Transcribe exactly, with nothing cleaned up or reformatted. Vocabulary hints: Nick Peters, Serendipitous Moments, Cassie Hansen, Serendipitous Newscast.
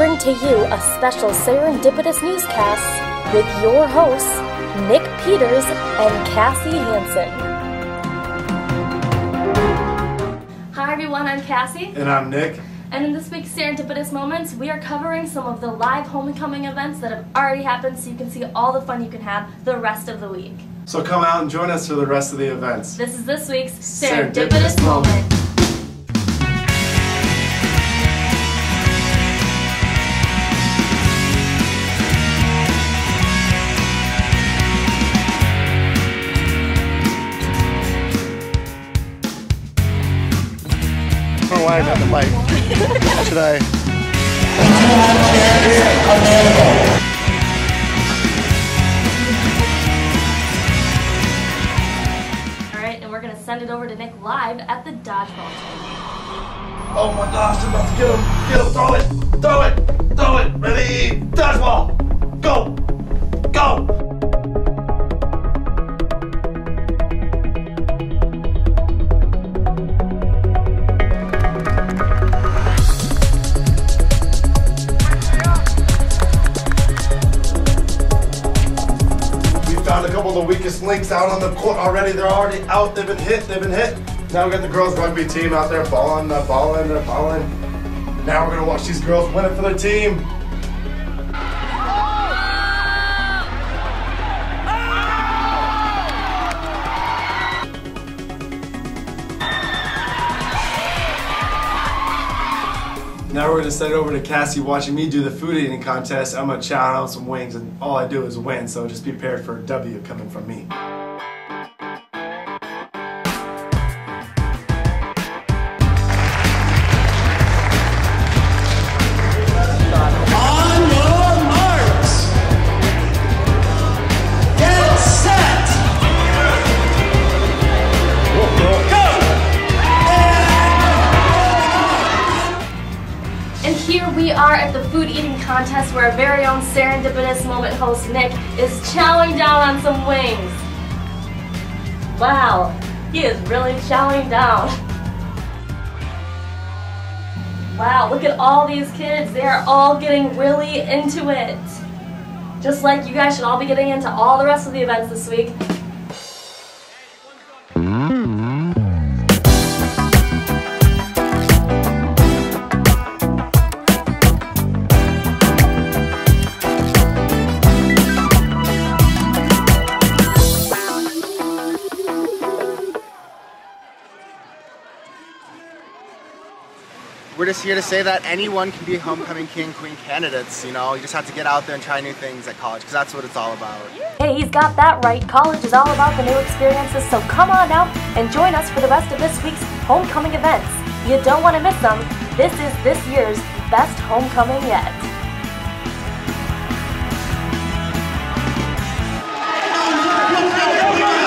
bring to you a special Serendipitous Newscast with your hosts, Nick Peters and Cassie Hansen. Hi everyone, I'm Cassie. And I'm Nick. And in this week's Serendipitous Moments, we are covering some of the live homecoming events that have already happened, so you can see all the fun you can have the rest of the week. So come out and join us for the rest of the events. This is this week's Serendipitous, Serendipitous Moment. Moment. Why about the light? Should I? All right, and we're gonna send it over to Nick live at the dodgeball tournament. Oh my gosh! I'm about to get him! Get him! Throw it! Throw it! Throw it! Ready? Dodgeball! Go! Go! A couple of the weakest links out on the court already. They're already out. They've been hit. They've been hit. Now we got the girls rugby team out there balling, they're balling, they're balling. Now we're gonna watch these girls win it for their team. Now we're gonna send it over to Cassie watching me do the food eating contest. I'm gonna chow down some wings and all I do is win, so just be prepared for a W coming from me. We are at the food eating contest where our very own Serendipitous Moment host Nick is chowing down on some wings. Wow, he is really chowing down. Wow, look at all these kids. They are all getting really into it. Just like you guys should all be getting into all the rest of the events this week. We're just here to say that anyone can be homecoming king, queen candidates, you know? You just have to get out there and try new things at college, because that's what it's all about. Hey, he's got that right. College is all about the new experiences, so come on out and join us for the rest of this week's homecoming events. You don't want to miss them. This is this year's best homecoming yet.